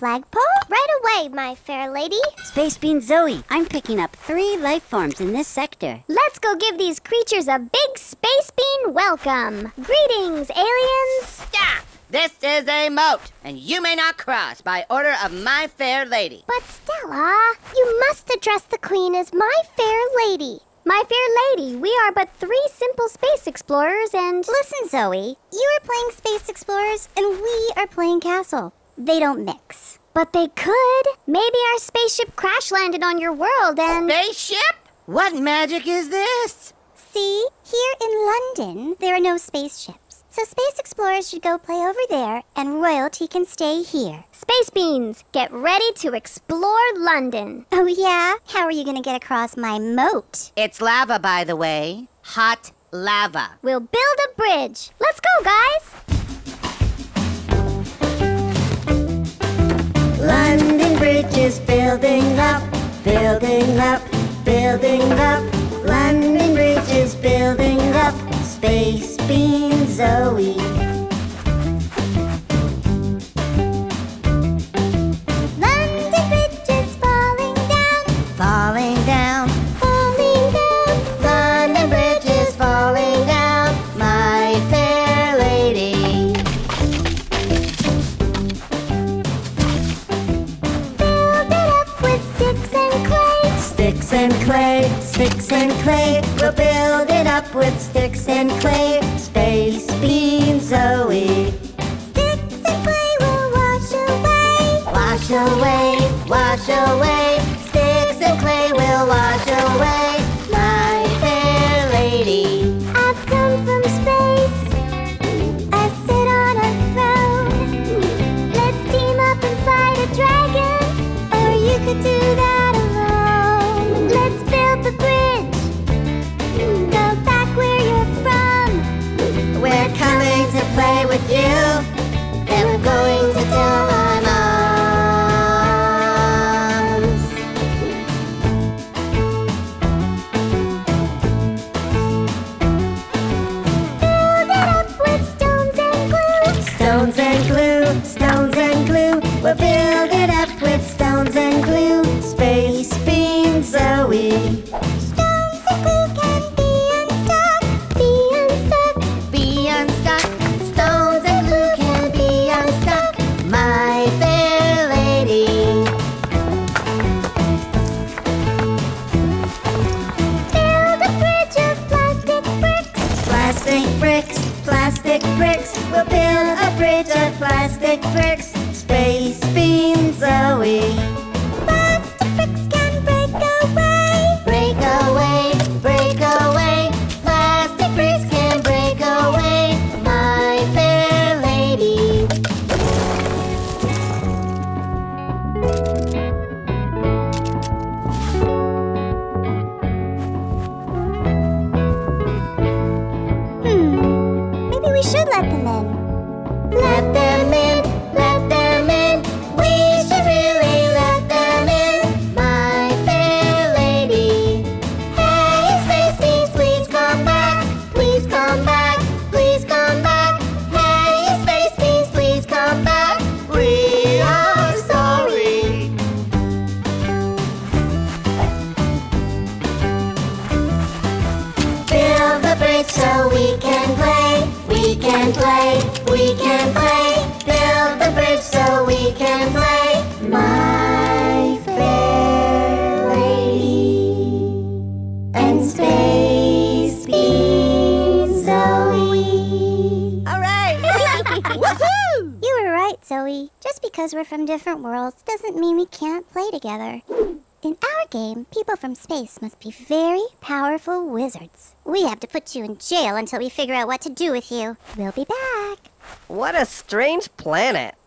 flagpole? Right away, my fair lady. Space Bean Zoe, I'm picking up 3 life forms in this sector. Let's go give these creatures a big Space Bean welcome. Greetings, aliens. Stop! This is a moat, and you may not cross by order of my fair lady. But Stella, you must address the queen as my fair lady. My fair lady, we are but 3 simple space explorers and... Listen, Zoe, you are playing space explorers and we are playing castle. They don't mix. But they could. Maybe our spaceship crash landed on your world and... Spaceship? What magic is this? See, here in London, there are no spaceships. So space explorers should go play over there and royalty can stay here. Space Beans, get ready to explore London. Oh yeah? How are you gonna get across my moat? It's lava, by the way. Hot lava. We'll build a bridge. Let's go, guys! London Bridge is building up, building up, building up. London Bridge is building up. Space Bean Zoe. London Bridge is falling down, falling down, falling down. London Bridge is falling down, my fair lady. Build it up with sticks and clay, sticks and clay, sticks and clay. We'll build it up with sticks and clay. Space Bean Zoe. Sticks and clay will wash away, wash away, wash away. Sticks and clay will wash away, my fair lady. I've come from space, I sit on a throne. Let's team up and fight a dragon, or you could do that alone. Let's build the bridge, go back where you're from. We're coming to play with you, and we're going to tell my moms. Build it up with stones and glue, stones and glue, stones and glue. We'll build it up with stones and glue. Space Bean Zoe. We'll build a bridge of plastic bricks. Space Bean Zoe. Plastic bricks can break away, break away, break away. Plastic bricks can break away, my fair lady. Maybe we should let them in. Let them in, let them in. We should really let them in, my fair lady. Hey, Space Beans, please come back. Please come back, please come back. Hey, Space Beans, please come back. We are sorry. Build the bridge so we can play. We can play. We can play, build the bridge so we can play, my fair lady and Space Bean Zoe. All right! Woohoo! You were right, Zoe. Just because we're from different worlds doesn't mean we can't play together. In our game, people from space must be very powerful wizards. We have to put you in jail until we figure out what to do with you. We'll be back. What a strange planet.